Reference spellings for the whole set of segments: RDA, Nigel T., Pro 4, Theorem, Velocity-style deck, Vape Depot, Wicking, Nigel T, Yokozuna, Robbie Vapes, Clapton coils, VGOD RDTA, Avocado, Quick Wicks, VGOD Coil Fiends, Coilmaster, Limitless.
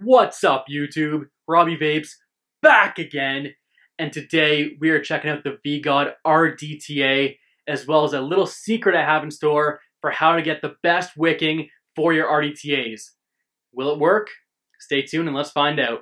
What's up, YouTube? Robbie Vapes back again, and today we are checking out the VGOD RDTA, as well as a little secret I have in store for how to get the best wicking for your RDTAs. Will it work? Stay tuned and let's find out.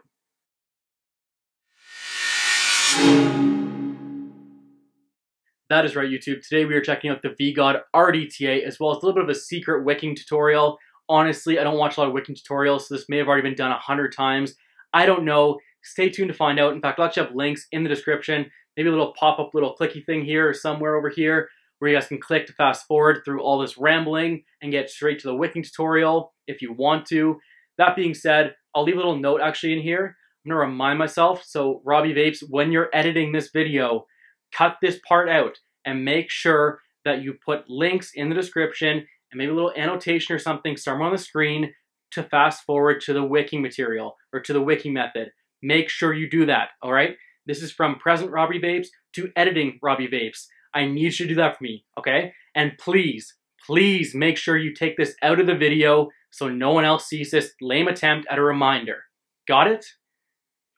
That is right, YouTube. Today we are checking out the VGOD RDTA, as well as a little bit of a secret wicking tutorial. Honestly, I don't watch a lot of wicking tutorials, so this may have already been done 100 times. I don't know. Stay tuned to find out. In fact, I'll actually have links in the description. Maybe a little pop-up, little clicky thing here or somewhere over here where you guys can click to fast forward through all this rambling and get straight to the wicking tutorial if you want to. That being said, I'll leave a little note actually in here. I'm going to remind myself. So, Robbie Vapes, when you're editing this video, cut this part out and make sure that you put links in the description and maybe a little annotation or something somewhere on the screen to fast forward to the wicking material or to the wicking method. Make sure you do that, all right? This is from present Robbie Vapes to editing Robbie Vapes. I need you to do that for me, okay? And please, please make sure you take this out of the video so no one else sees this lame attempt at a reminder. Got it?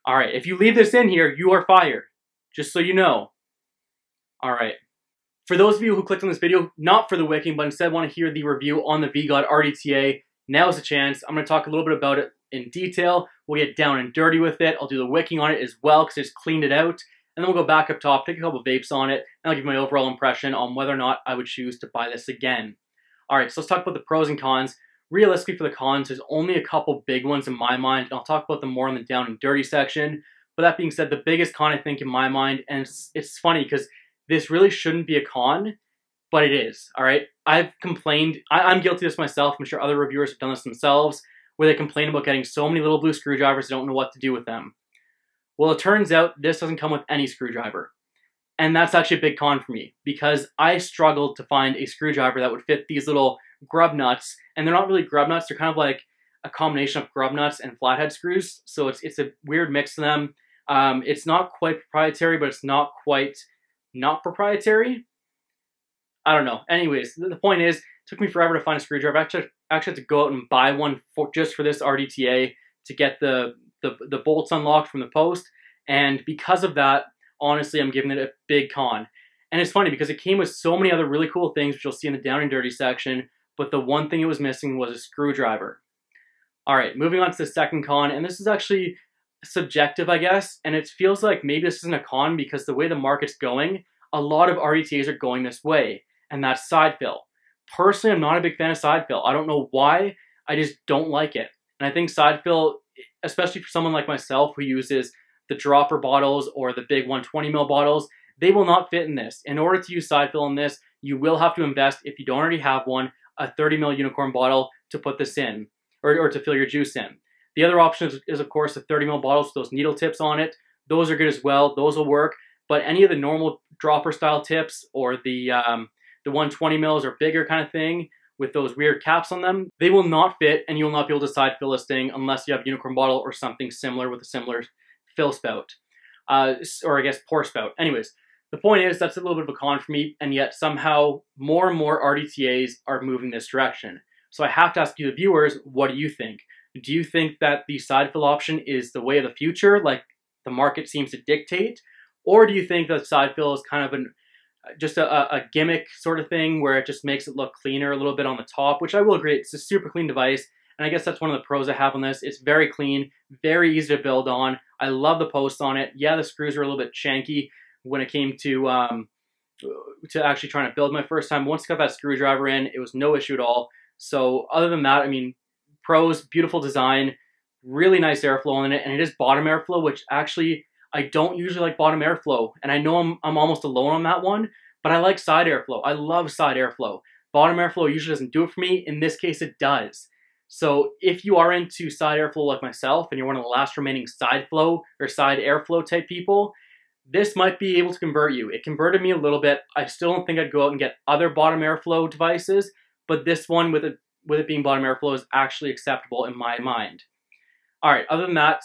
All right, if you leave this in here, you are fired, just so you know. All right. For those of you who clicked on this video, not for the wicking, but instead want to hear the review on the VGOD RDTA, now's the chance. I'm going to talk a little bit about it in detail. We'll get down and dirty with it. I'll do the wicking on it as well because I just cleaned it out. And then we'll go back up top, take a couple of vapes on it, and I'll give you my overall impression on whether or not I would choose to buy this again. All right, so let's talk about the pros and cons. Realistically for the cons, there's only a couple big ones in my mind, and I'll talk about them more in the down and dirty section. But that being said, the biggest con I think in my mind, and it's funny because this really shouldn't be a con, but it is, all right? I've complained, I'm guilty of this myself, I'm sure other reviewers have done this themselves, where they complain about getting so many little blue screwdrivers they don't know what to do with them. Well, it turns out this doesn't come with any screwdriver. And that's actually a big con for me, because I struggled to find a screwdriver that would fit these little grub nuts, and they're not really grub nuts, they're kind of like a combination of grub nuts and flathead screws, so it's a weird mix of them. It's not quite proprietary, but it's not quite not proprietary? I don't know. Anyways, the point is, it took me forever to find a screwdriver. I actually had to go out and buy one just for this RDTA to get the bolts unlocked from the post. And because of that, honestly, I'm giving it a big con. And it's funny because it came with so many other really cool things, which you'll see in the down and dirty section, but the one thing it was missing was a screwdriver. All right, moving on to the second con, and this is actually subjective, I guess, and it feels like maybe this isn't a con because the way the market's going, a lot of RDTAs are going this way, and that's side fill. Personally, I'm not a big fan of side fill. I don't know why, I just don't like it. And I think side fill, especially for someone like myself who uses the dropper bottles or the big 120ml bottles, they will not fit in this. In order to use side fill in this, you will have to invest, if you don't already have one, a 30ml unicorn bottle to put this in, or to fill your juice in. The other option is of course, the 30ml bottles with those needle tips on it. Those are good as well. Those will work. But any of the normal dropper style tips or the 120mls or bigger kind of thing with those weird caps on them, they will not fit and you'll not be able to side fill this thing unless you have a unicorn bottle or something similar with a similar fill spout. Or I guess pour spout. Anyways, the point is that's a little bit of a con for me, and yet somehow more and more RDTAs are moving this direction. So I have to ask you, the viewers, what do you think? Do you think that the side fill option is the way of the future, like the market seems to dictate? Or do you think that side fill is kind of just a gimmick sort of thing where it just makes it look cleaner a little bit on the top, which I will agree, it's a super clean device. And I guess that's one of the pros I have on this. It's very clean, very easy to build on. I love the posts on it. Yeah, the screws are a little bit shanky when it came to actually trying to build my first time. Once I got that screwdriver in, it was no issue at all. So other than that, I mean, pros, beautiful design, really nice airflow in it, and it is bottom airflow, which actually I don't usually like bottom airflow, and I know I'm almost alone on that one, but I like side airflow. I love side airflow. Bottom airflow usually doesn't do it for me. In this case, it does. So if you are into side airflow like myself, and you're one of the last remaining side flow or side airflow type people, this might be able to convert you. It converted me a little bit. I still don't think I'd go out and get other bottom airflow devices, but this one with it being bottom airflow is actually acceptable in my mind. All right, other than that,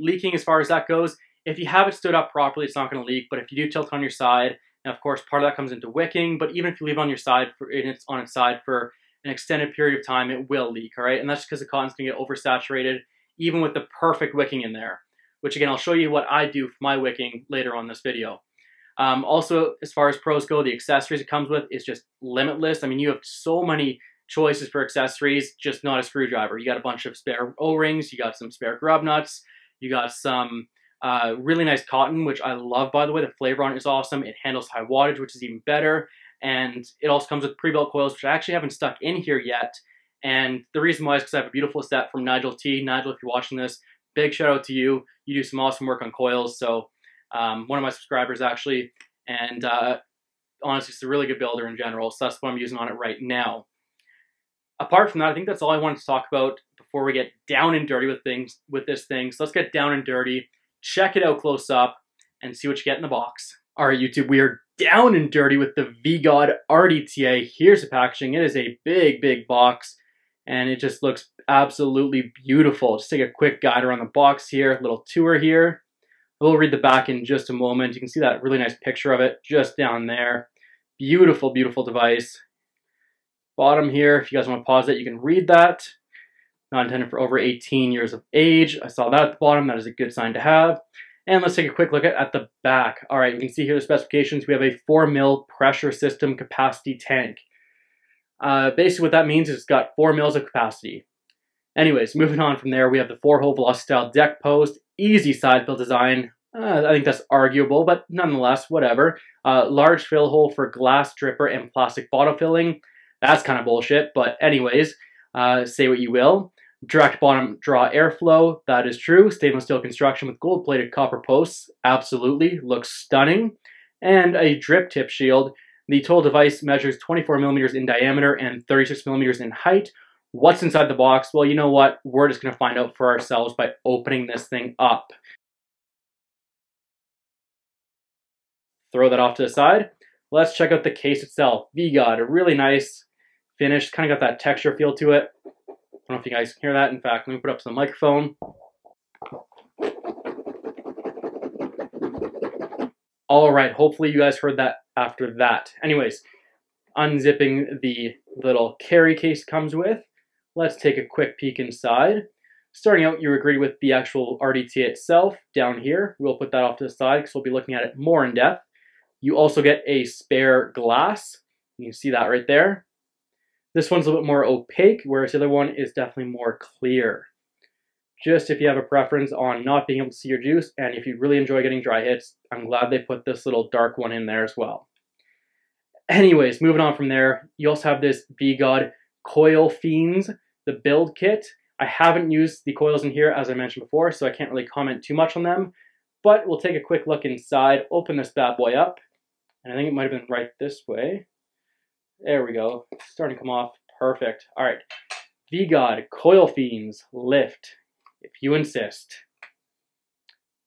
leaking as far as that goes, if you have it stood up properly, it's not gonna leak, but if you do tilt on your side, and of course part of that comes into wicking, but even if you leave it on your side on its side for an extended period of time, it will leak, all right? And that's because the cotton's gonna get oversaturated even with the perfect wicking in there, which again, I'll show you what I do for my wicking later on this video. Also, as far as pros go, the accessories it comes with is just limitless. I mean, you have so many choices for accessories, just not a screwdriver. You got a bunch of spare O-rings, you got some spare grub nuts, you got some really nice cotton, which I love, by the way. The flavor on it is awesome. It handles high wattage, which is even better. And it also comes with pre-built coils, which I actually haven't stuck in here yet. And the reason why is because I have a beautiful set from Nigel T. Nigel, if you're watching this, big shout out to you. You do some awesome work on coils. So one of my subscribers, actually. And honestly, it's a really good builder in general. So that's what I'm using on it right now. Apart from that, I think that's all I wanted to talk about before we get down and dirty with things with this thing. So let's get down and dirty, check it out close up, and see what you get in the box. All right, YouTube, we are down and dirty with the VGOD RDTA. Here's the packaging. It is a big, big box, and it just looks absolutely beautiful. Just take a quick guide around the box here, a little tour here. We'll read the back in just a moment. You can see that really nice picture of it just down there. Beautiful, beautiful device. Bottom here, if you guys want to pause it, you can read that. Not intended for over 18 years of age. I saw that at the bottom. That is a good sign to have. And let's take a quick look at the back. All right, you can see here the specifications. We have a 4 mil pressure system capacity tank. Basically what that means is it's got 4 mils of capacity. Anyways, moving on from there, we have the 4-hole Velocity-style deck post. Easy side fill design. I think that's arguable, but nonetheless, whatever. Large fill hole for glass dripper and plastic bottle filling. That's kind of bullshit, but anyways, say what you will. Direct bottom draw airflow, that is true. Stainless steel construction with gold-plated copper posts, absolutely, looks stunning. And a drip tip shield. The total device measures 24 millimeters in diameter and 36 millimeters in height. What's inside the box? Well, you know what? We're just going to find out for ourselves by opening this thing up. Throw that off to the side. Let's check out the case itself. VGOD, a really nice finish, kind of got that texture feel to it. I don't know if you guys can hear that. In fact, let me put up to the microphone. All right, hopefully you guys heard that after that. Anyways, unzipping the little carry case comes with. Let's take a quick peek inside. Starting out, you agree with the actual RDTA itself down here. We'll put that off to the side because we'll be looking at it more in depth. You also get a spare glass. You can see that right there. This one's a little bit more opaque, whereas the other one is definitely more clear. Just if you have a preference on not being able to see your juice, and if you really enjoy getting dry hits, I'm glad they put this little dark one in there as well. Anyways, moving on from there, you also have this VGOD Coil Fiends, the build kit. I haven't used the coils in here, as I mentioned before, so I can't really comment too much on them, but we'll take a quick look inside, open this bad boy up. And I think it might have been right this way. There we go. It's starting to come off. Perfect. All right. VGOD Coil Fiends Lift, if you insist.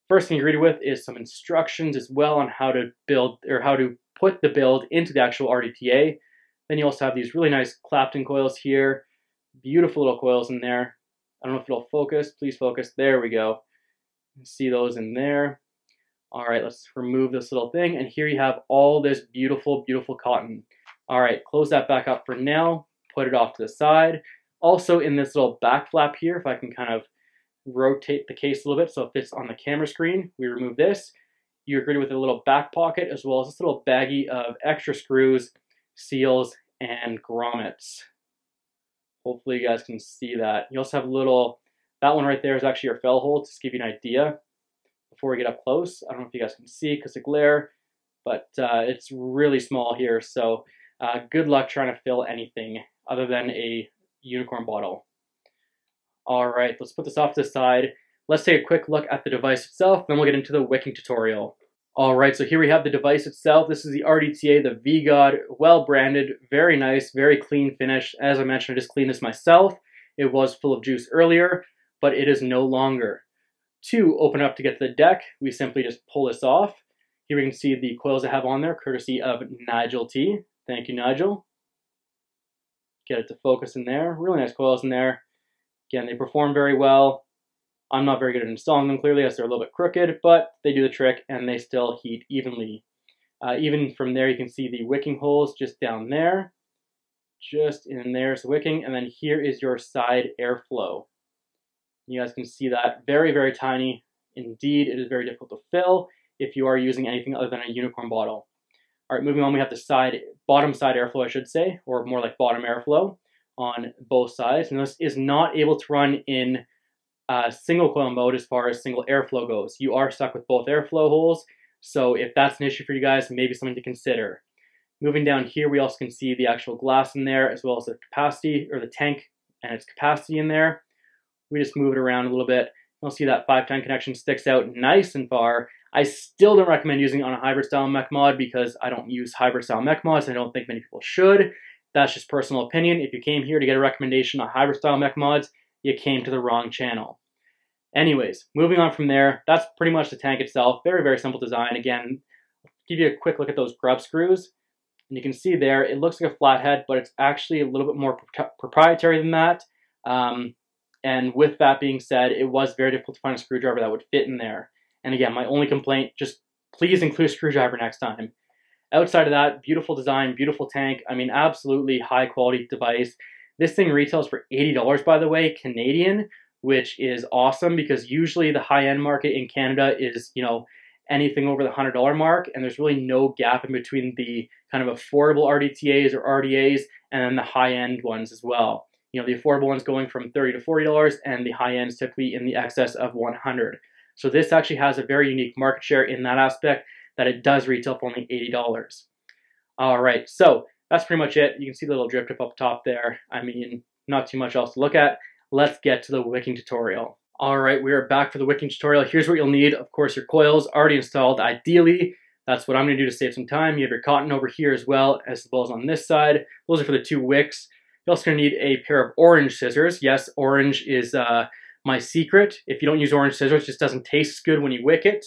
First thing you're greeted with is some instructions as well on how to build or how to put the build into the actual RDTA. Then you also have these really nice Clapton coils here. Beautiful little coils in there. I don't know if it'll focus. Please focus. There we go. You can see those in there. All right, let's remove this little thing. And here you have all this beautiful, beautiful cotton. All right, close that back up for now. Put it off to the side. Also in this little back flap here, if I can kind of rotate the case a little bit so it fits on the camera screen, we remove this. You're greeted with a little back pocket as well as this little baggie of extra screws, seals, and grommets. Hopefully you guys can see that. You also have a little, that one right there is actually your fell hole, to give you an idea. Before we get up close, I don't know if you guys can see because of glare, but it's really small here, so good luck trying to fill anything other than a unicorn bottle. All right, let's put this off to the side. Let's take a quick look at the device itself, then we'll get into the wicking tutorial. All right, so here we have the device itself. This is the RDTA, the VGOD, well branded, very nice, very clean finish. As I mentioned, I just cleaned this myself. It was full of juice earlier, but it is no longer. To open up to get to the deck, we simply just pull this off. Here we can see the coils I have on there, courtesy of Nigel T. Thank you, Nigel. Get it to focus in there. Really nice coils in there. Again, they perform very well. I'm not very good at installing them, clearly, as they're a little bit crooked, but they do the trick, and they still heat evenly. Even from there, you can see the wicking holes just down there. Just in there's the wicking, and then here is your side airflow. You guys can see that very, very tiny. Indeed, it is very difficult to fill if you are using anything other than a unicorn bottle. All right, moving on, we have the bottom side airflow, I should say, or more like bottom airflow on both sides. And this is not able to run in single coil mode as far as single airflow goes. You are stuck with both airflow holes. So if that's an issue for you guys, maybe something to consider. Moving down here, we also can see the actual glass in there, as well as the capacity, or the tank and its capacity in there. We just move it around a little bit. You'll see that 5-ton connection sticks out nice and far. I still don't recommend using it on a hybrid style mech mod because I don't use hybrid style mech mods, and I don't think many people should. That's just personal opinion. If you came here to get a recommendation on hybrid style mech mods, you came to the wrong channel. Anyways, moving on from there, that's pretty much the tank itself. Very, very simple design. Again, I'll give you a quick look at those grub screws. And you can see there, it looks like a flathead, but it's actually a little bit more proprietary than that. And with that being said, it was very difficult to find a screwdriver that would fit in there. And again, my only complaint, just please include a screwdriver next time. Outside of that, beautiful design, beautiful tank. I mean, absolutely high quality device. This thing retails for $80, by the way, Canadian, which is awesome because usually the high-end market in Canada is, you know, anything over the $100 mark, and there's really no gap in between the kind of affordable RDTAs or RDAs and then the high-end ones as well. You know, the affordable ones going from $30 to $40 and the high end is typically in the excess of $100. So this actually has a very unique market share in that aspect that it does retail for only $80. All right, so that's pretty much it. You can see the little drip tip up top there. I mean, not too much else to look at. Let's get to the wicking tutorial. All right, we are back for the wicking tutorial. Here's what you'll need. Of course, your coils already installed, ideally. That's what I'm gonna do to save some time. You have your cotton over here as well as on this side. Those are for the 2 wicks. You're also going to need a pair of orange scissors. Yes, orange is my secret. If you don't use orange scissors, it just doesn't taste good when you wick it.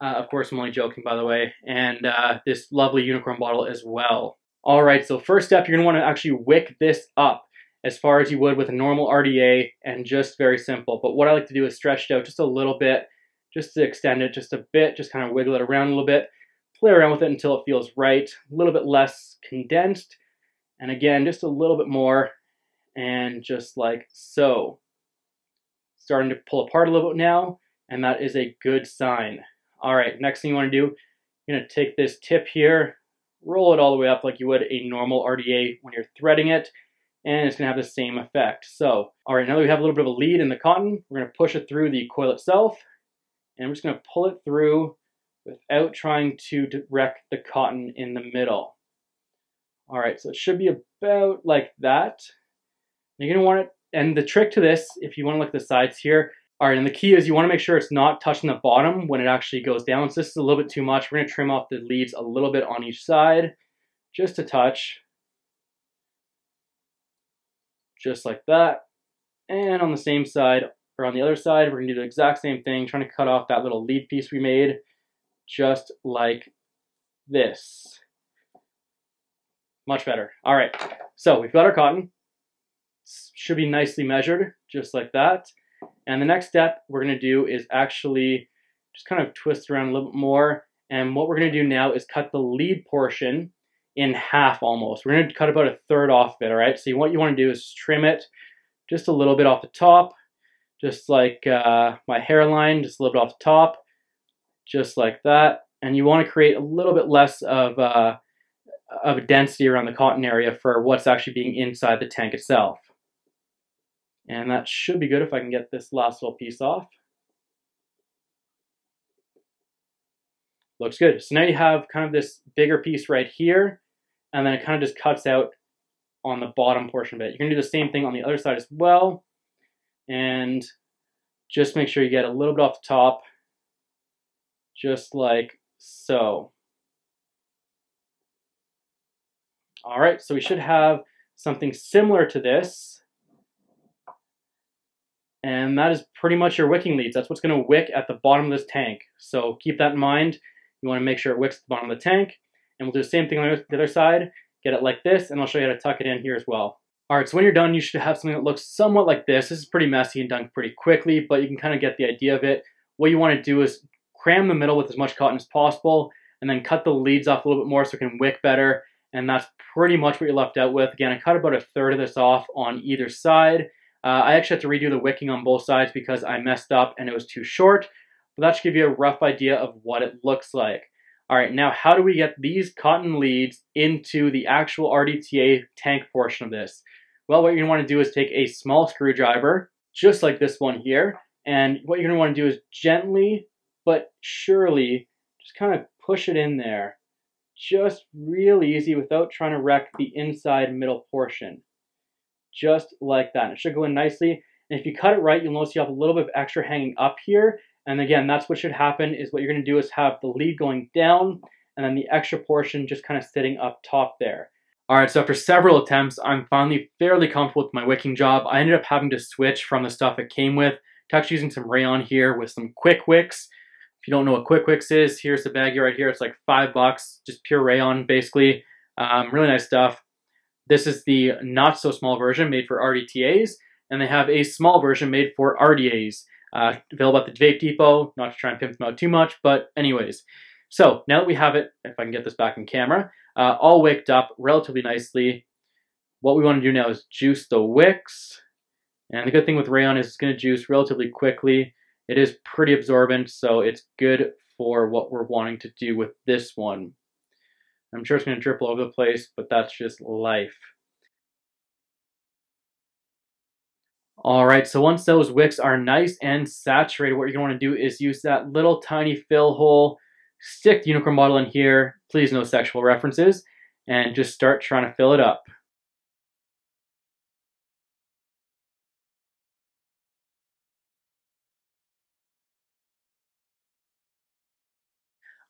Of course, I'm only joking, by the way. And this lovely unicorn bottle as well. All right, so first step, you're going to want to actually wick this up as far as you would with a normal RDA, and just very simple. But what I like to do is stretch it out just a little bit, just to extend it just a bit, just kind of wiggle it around a little bit, play around with it until it feels right, a little bit less condensed. And again, just a little bit more, and just like so. Starting to pull apart a little bit now, and that is a good sign. All right, next thing you want to do, you're going to take this tip here, roll it all the way up like you would a normal RDA when you're threading it, and it's going to have the same effect. So, all right, now that we have a little bit of a lead in the cotton, we're going to push it through the coil itself, and we're just going to pull it through without trying to direct the cotton in the middle. All right, so it should be about like that. You're gonna want it, and the trick to this, if you wanna look at the sides here, all right, and the key is you wanna make sure it's not touching the bottom when it actually goes down. So this is a little bit too much. We're gonna trim off the leaves a little bit on each side, just a touch, just like that. And on the same side, or on the other side, we're gonna do the exact same thing, trying to cut off that little lead piece we made, just like this. Much better. All right, so we've got our cotton. Should be nicely measured, just like that. And the next step we're going to do is actually just kind of twist around a little bit more. And what we're going to do now is cut the lead portion in half almost. We're going to cut about a third off of it, all right? So what you want to do is trim it just a little bit off the top, just like my hairline, just a little bit off the top, just like that. And you want to create a little bit less of a density around the cotton area for what's actually being inside the tank itself. And that should be good if I can get this last little piece off. Looks good. So now you have kind of this bigger piece right here, and then it kind of just cuts out on the bottom portion of it. You're gonna do the same thing on the other side as well, and just make sure you get a little bit off the top, just like so. All right, so we should have something similar to this. And that is pretty much your wicking leads. That's what's going to wick at the bottom of this tank. So keep that in mind. You want to make sure it wicks at the bottom of the tank. And we'll do the same thing on the other side. Get it like this, and I'll show you how to tuck it in here as well. All right, so when you're done, you should have something that looks somewhat like this. This is pretty messy and done pretty quickly, but you can kind of get the idea of it. What you want to do is cram the middle with as much cotton as possible, and then cut the leads off a little bit more so it can wick better. And that's pretty much what you're left out with. Again, I cut about a third of this off on either side. I actually had to redo the wicking on both sides because I messed up and it was too short, but that should give you a rough idea of what it looks like. All right, now how do we get these cotton leads into the actual RDTA tank portion of this? Well, what you're gonna wanna do is take a small screwdriver, just like this one here, and what you're gonna wanna do is gently but surely just kind of push it in there. Just really easy without trying to wreck the inside middle portion. Just like that. It should go in nicely. And if you cut it right, you'll notice you have a little bit of extra hanging up here. And again, that's what should happen is what you're gonna do is have the lead going down and then the extra portion just kind of sitting up top there. All right, so after several attempts, I'm finally fairly comfortable with my wicking job. I ended up having to switch from the stuff it came with to actually using some rayon here with some Quick Wicks. If you don't know what Quick Wicks is, here's the baggie right here. It's like $5, just pure rayon basically. Really nice stuff. This is the not so small version made for RDTAs, and they have a small version made for RDAs. Available at the Vape Depot, not to try and pimp them out too much, but anyways. So now that we have it, if I can get this back in camera, all wicked up relatively nicely. What we want to do now is juice the wicks. And the good thing with rayon is it's going to juice relatively quickly. It is pretty absorbent, so it's good for what we're wanting to do with this one. I'm sure it's going to drip all over the place, but that's just life. All right, so once those wicks are nice and saturated, what you're going to want to do is use that little tiny fill hole, stick the unicorn bottle in here, please no sexual references, and just start trying to fill it up.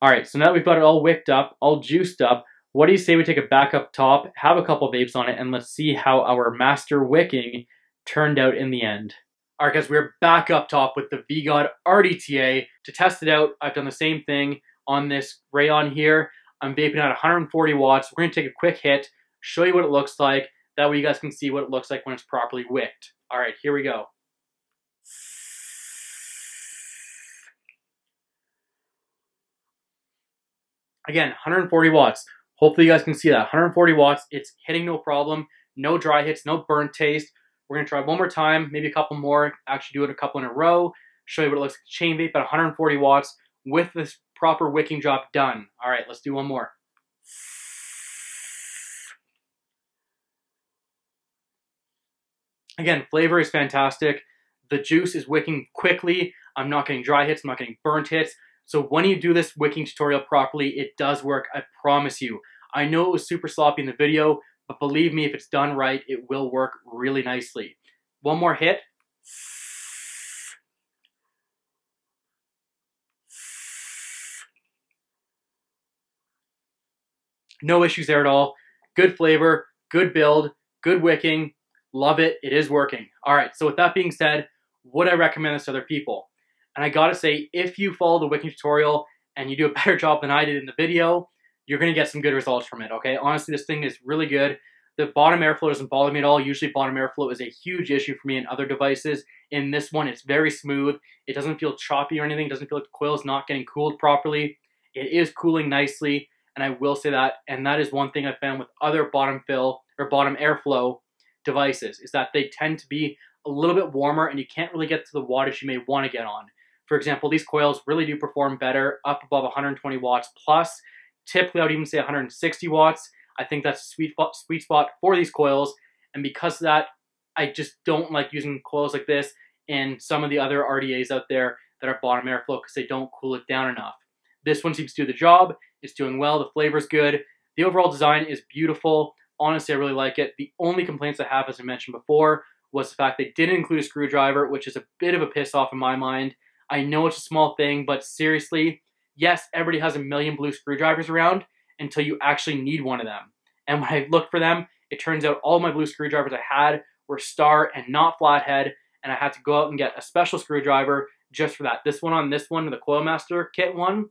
All right, so now that we've got it all wicked up, all juiced up, what do you say we take it back up top, have a couple vapes on it, and let's see how our master wicking turned out in the end. All right guys, we're back up top with the VGOD RDTA. To test it out, I've done the same thing on this rayon here. I'm vaping at 140 watts. We're gonna take a quick hit, show you what it looks like. That way you guys can see what it looks like when it's properly wicked. All right, here we go. Again, 140 watts. Hopefully you guys can see that. 140 watts, it's hitting no problem. No dry hits, no burnt taste. We're gonna try one more time, maybe a couple more, actually do it a couple in a row, show you what it looks like chain vape at 140 watts with this proper wicking job done. All right, let's do one more. Again, flavor is fantastic. The juice is wicking quickly. I'm not getting dry hits, I'm not getting burnt hits. So when you do this wicking tutorial properly, it does work, I promise you. I know it was super sloppy in the video, but believe me, if it's done right, it will work really nicely. One more hit. No issues there at all. Good flavor, good build, good wicking. Love it. It is working. All right, so with that being said, would I recommend this to other people? And I gotta say, if you follow the wicking tutorial and you do a better job than I did in the video, you're gonna get some good results from it, okay? Honestly, this thing is really good. The bottom airflow doesn't bother me at all. Usually bottom airflow is a huge issue for me in other devices. In this one, it's very smooth. It doesn't feel choppy or anything. It doesn't feel like the coil is not getting cooled properly. It is cooling nicely, and I will say that, and that is one thing I found with other bottom fill or bottom airflow devices, is that they tend to be a little bit warmer and you can't really get to the wattage you may wanna get on. For example, these coils really do perform better up above 120 watts plus. Typically, I would even say 160 watts. I think that's a sweet spot for these coils. And because of that, I just don't like using coils like this and some of the other RDAs out there that are bottom airflow because they don't cool it down enough. This one seems to do the job. It's doing well. The flavor's good. The overall design is beautiful. Honestly, I really like it. The only complaints I have, as I mentioned before, was the fact they didn't include a screwdriver, which is a bit of a piss off in my mind. I know it's a small thing, but seriously, yes, everybody has a million blue screwdrivers around until you actually need one of them. And when I looked for them, it turns out all my blue screwdrivers I had were star and not flathead, and I had to go out and get a special screwdriver just for that. This one, the Coilmaster kit one,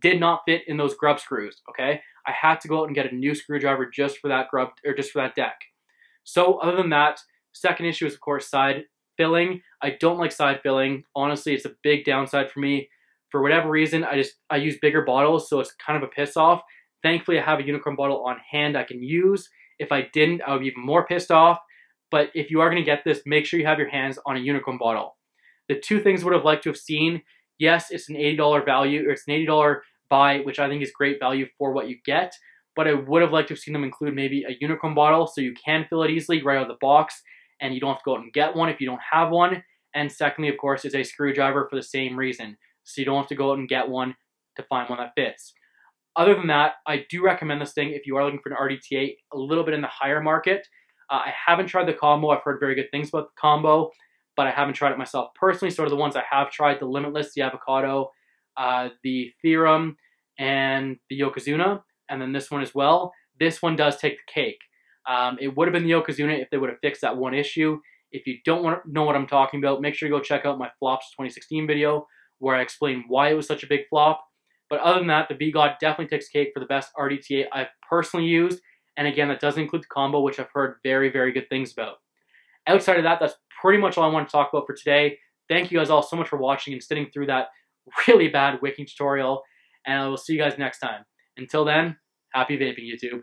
did not fit in those grub screws, okay? I had to go out and get a new screwdriver just for that grub, or just for that deck. So other than that, second issue is of course side filling. I don't like side filling. Honestly, it's a big downside for me. For whatever reason, I use bigger bottles, so it's kind of a piss off. Thankfully, I have a unicorn bottle on hand I can use. If I didn't, I would be even more pissed off. But if you are going to get this, make sure you have your hands on a unicorn bottle. The two things would have liked to have seen, yes, it's an $80 value, or it's an $80 buy, which I think is great value for what you get, but I would have liked to have seen them include maybe a unicorn bottle so you can fill it easily right out of the box and you don't have to go out and get one if you don't have one. And secondly, of course, is a screwdriver for the same reason. So you don't have to go out and get one to find one that fits. Other than that, I do recommend this thing if you are looking for an RDTA a little bit in the higher market. I haven't tried the combo. I've heard very good things about the combo, but I haven't tried it myself personally. Sort of the ones I have tried, the Limitless, the Avocado, the Theorem, and the Yokozuna, and then this one as well. This one does take the cake. It would have been the Yokozuna if they would have fixed that one issue. If you don't want to know what I'm talking about, make sure you go check out my flops 2016 video where I explain why it was such a big flop. But other than that, the VGOD definitely takes cake for the best RDTA I've personally used. And again, that does include the combo, which I've heard very, very good things about. Outside of that, that's pretty much all I want to talk about for today. Thank you guys all so much for watching and sitting through that really bad wicking tutorial. And I will see you guys next time. Until then, happy vaping, YouTube.